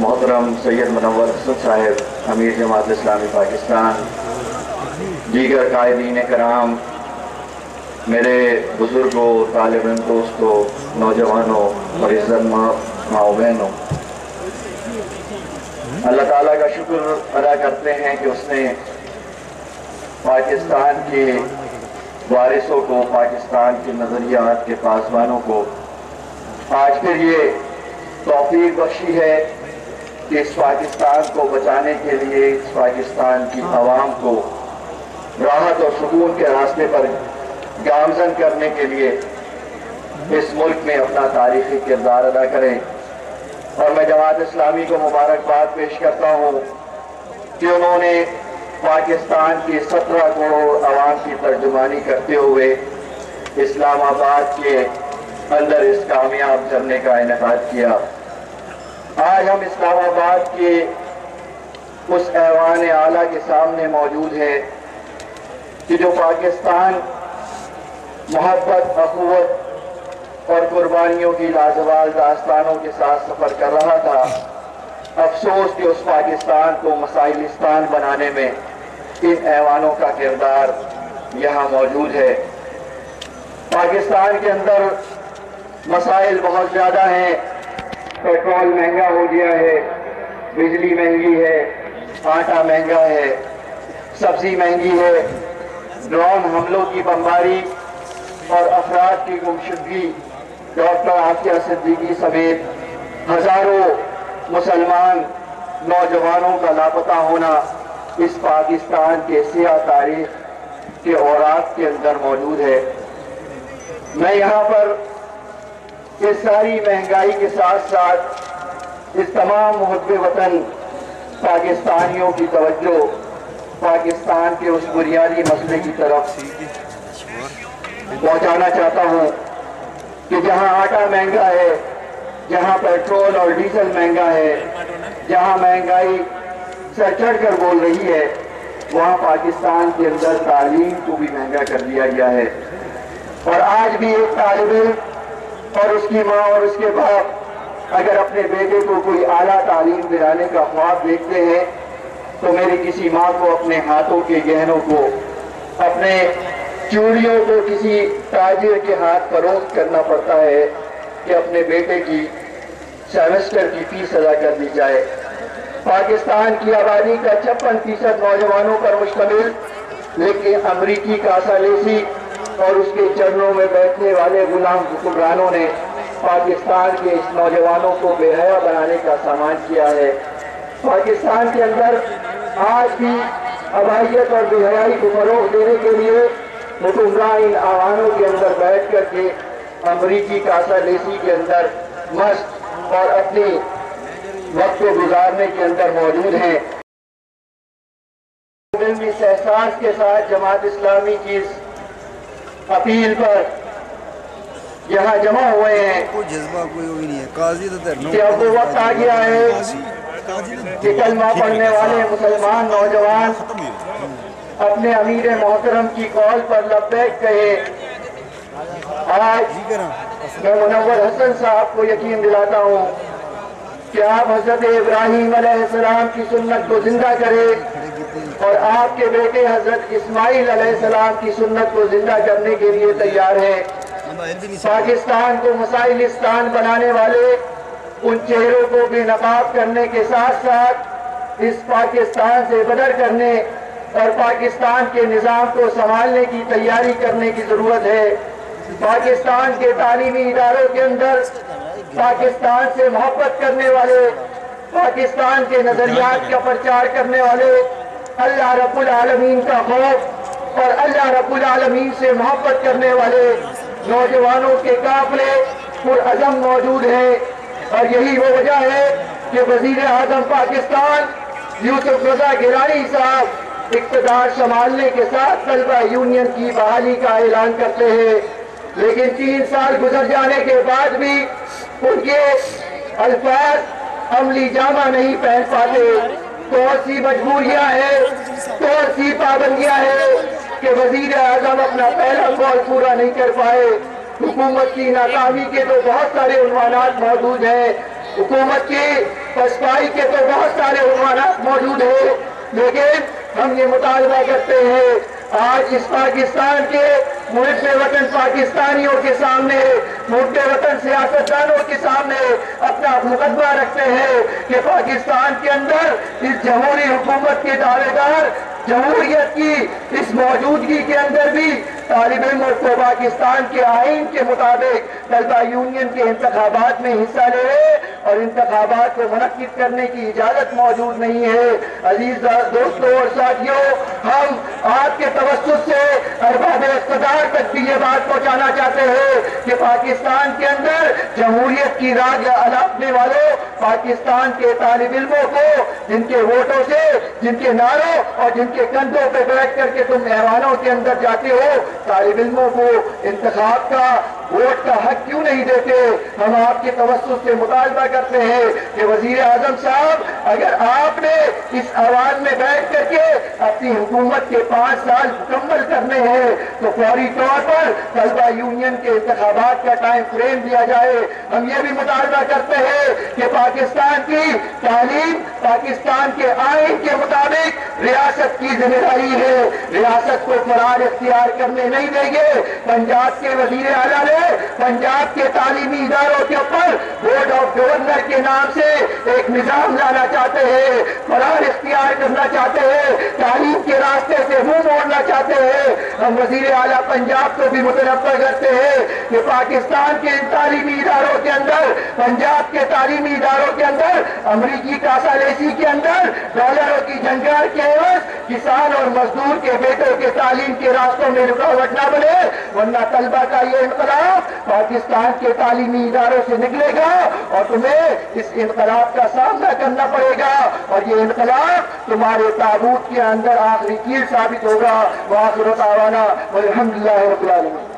मोहतरम सैयद मनवर असद साहब अमीर जमात इस्लामी पाकिस्तान, दीगर कायदीन कराम, मेरे बुजुर्गों, तालिबान दोस्तों, नौजवानों और इज्जत माओ बहनों, अल्लाह ताला का शुक्र अदा करते हैं कि उसने पाकिस्तान के वारिसों को, पाकिस्तान के नजरियात के पासवानों को आज फिर ये तौफीक बख्शी है कि इस पाकिस्तान को बचाने के लिए इस पाकिस्तान की आवाम को राहत और सुकून के रास्ते पर गामजन करने के लिए इस मुल्क में अपना तारीखी किरदार अदा करें। और मैं जमात इस्लामी को मुबारकबाद पेश करता हूँ कि उन्होंने पाकिस्तान की 17 करोड़ आवाम की तर्जुमानी करते हुए इस्लामाबाद के अंदर इस कामयाब जमने का इनेकाद किया। आज हम इस्लामाबाद के उस ऐवान आला के सामने मौजूद है कि जो पाकिस्तान मोहब्बत, अखुवत और कुर्बानियों की लाजवाल दास्तानों के साथ सफर कर रहा था। अफसोस कि उस पाकिस्तान को मसाइलिस्तान बनाने में इन ऐवानों का किरदार यहाँ मौजूद है। पाकिस्तान के अंदर मसाइल बहुत ज़्यादा हैं। पेट्रोल महंगा हो गया है, बिजली महंगी है, आटा महंगा है, सब्जी महंगी है, ड्रोन हमलों की बमबारी और अफराद की गुमशुदगी, डॉक्टर आसिया सिद्दीकी समेत हज़ारों मुसलमान नौजवानों का लापता होना इस पाकिस्तान के सियाह तारीख के औरात के अंदर मौजूद है। मैं यहाँ पर इस सारी महंगाई के साथ साथ इस तमाम मुहब्बे वतन पाकिस्तानियों की तवज्जो पाकिस्तान के उस बुनियादी मसले की तरफ पहुँचाना चाहता हूँ कि जहाँ आटा महंगा है, जहाँ पेट्रोल और डीजल महंगा है, जहाँ महंगाई सर चढ़ कर बोल रही है, वहाँ पाकिस्तान के अंदर तालीम को भी महंगा कर दिया गया है। और आज भी एक तालिब और उसकी माँ और उसके बाप अगर अपने बेटे को कोई आला तालीम दिलाने का ख्वाब देखते हैं तो मेरी किसी माँ को अपने हाथों के गहनों को, अपने चूड़ियों को किसी ताजिर के हाथ फरोख्त करना पड़ता है कि अपने बेटे की सेमेस्टर की फीस अदा कर दी जाए। पाकिस्तान की आबादी का 56% नौजवानों पर मुश्तमिल, लेकिन अमरीकी कासालेसी और उसके चरणों में बैठने वाले गुलाम हुक्मरानों ने पाकिस्तान के इस नौजवानों को बेहया बनाने का सामान किया है। पाकिस्तान के अंदर आज भी अबायत और बेहयाई को फरोग देने के लिए हुक्मरान इन आवानों के अंदर बैठ करके अमरीकी कासालेसी के अंदर मस्त और अपने वक्त गुजारने के अंदर मौजूद हैं। इस एहसास के साथ जमात इस्लामी की अपील पर यहाँ जमा हुए हैं। कोई जज्बा कोई हुई नहीं है। काजी तो अब वो वक्त आ गया है कि कलमा पढ़ने वाले मुसलमान नौजवान अपने अमीर मोहतरम की कॉल पर लब्बैक कहे। आज मैं मुनव्वर हसन साहब को यकीन दिलाता हूँ कि आप हजरत इब्राहीम अलैहिस्सलाम की सुन्नत को जिंदा करें और आपके बेटे हजरत इस्माइल अलैहिस्सलाम की सुन्नत को जिंदा करने के लिए तैयार हैं। पाकिस्तान को मसाइलिस्तान बनाने वाले उन चेहरों को बेनकाब करने के साथ साथ इस पाकिस्तान से बदर करने और पाकिस्तान के निज़ाम को संभालने की तैयारी करने की ज़रूरत है। पाकिस्तान के तालीमी इदारों के अंदर पाकिस्तान से मोहब्बत करने वाले, पाकिस्तान के नज़रियात का प्रचार करने वाले, अल्लाह रब्बुल आलमीन का खौफ और अल्लाह रब्बुल आलमीन से मोहब्बत करने वाले नौजवानों के काफिले पुरअज़म मौजूद हैं। और यही वो वजह है कि वज़ीर आज़म पाकिस्तान यूसुफ रज़ा गिलानी साहब इक़्तिदार संभालने के साथ तलबा यूनियन की बहाली का ऐलान करते हैं, लेकिन 3 साल गुजर जाने के बाद भी उनके अल्फाज अमली जामा नहीं पहन पाते। कौन सी मजबूरियाँ है, कौन सी पाबंदियाँ है कि वजीर आजम अपना पहला कॉल पूरा नहीं कर पाए। हुकूमत की नाकामी के तो बहुत सारे उन्वानात मौजूद हैं, हुकूमत की पसपाई के तो बहुत सारे उन्वानात मौजूद है, लेकिन हम ये मुतालबा करते हैं आज इस पाकिस्तान के मुल्क वतन पाकिस्तानियों के सामने, मुल्क वतन सियासतदानों के सामने अपना मुकदमा रखते हैं कि पाकिस्तान के अंदर इस जमहूरी हुकूमत के दावेदार जमहूरियत की इस मौजूदगी के अंदर भी तालिबे मुल्क को पाकिस्तान के आइन के मुताबिक तलबा यूनियन के इंतखाबात में हिस्सा ले और इंतखाबात को मुनक्किद करने की इजाज़त मौजूद नहीं है। अजीज दोस्तों और साथियों, हम आपके तवस्सुत से अरबाब इक़्तिदार तक भी ये बात पहुँचाना चाहते हैं कि पाकिस्तान के अंदर जमहूरियत की राग अलापने वालों, पाकिस्तान के तालिब इल्मों को जिनके वोटों से, जिनके नारों और जिनके कंधों पर बैठ करके तुम ऐवानों के अंदर जाते हो, तालिब इल्मों को इंतखाब का, वोट का हक क्यों नहीं देते? हम आपके तवस्सुत से मुतालबा करते हैं कि वजीर आजम साहब, अगर आपने इस आवाज में बैठ करके अपनी हुकूमत के 5 साल मुकम्मल करने हैं तो फौरी तौर पर तलबा यूनियन के इंतखाबात का टाइम फ्रेम दिया जाए। हम ये भी मुतालबा करते हैं कि पाकिस्तान की तालीम पाकिस्तान के आइन के मुताबिक रियासत की जिम्मेदारी है, रियासत को फरार इख्तियार करने नहीं देंगे। पंजाब के वजीर आला ने पंजाब के तालीमी इदारों के ऊपर बोर्ड ऑफ गवर्नर के नाम से एक निज़ाम लाना चाहते हैं, फरार इख्तियार करना चाहते हैं, तालीम के रास्ते से मुंह मोड़ना चाहते हैं। हम वजीर आला पंजाब को भी मुतनब्बा करते हैं कि पाकिस्तान के इन तालीमी इदारों के अंदर, पंजाब के तालीमी इदारों के अंदर अमरीकी कासालेसी के अंदर डॉलरों की जंजीर के एवज किसान और मजदूर के बेटों के तालीम के रास्तों में रुकावट न बने, वरना तलबा का ये इंकलाब पाकिस्तान के तालीमी इदारों से निकलेगा और तुम्हें इस इंकलाब का सामना करना पड़ेगा और ये इंकलाब तुम्हारे ताबूत के अंदर आखिरी कील साबित होगा। वाखिर दावाना वल्हम्दुलिल्लाह रब्बिल आलमीन।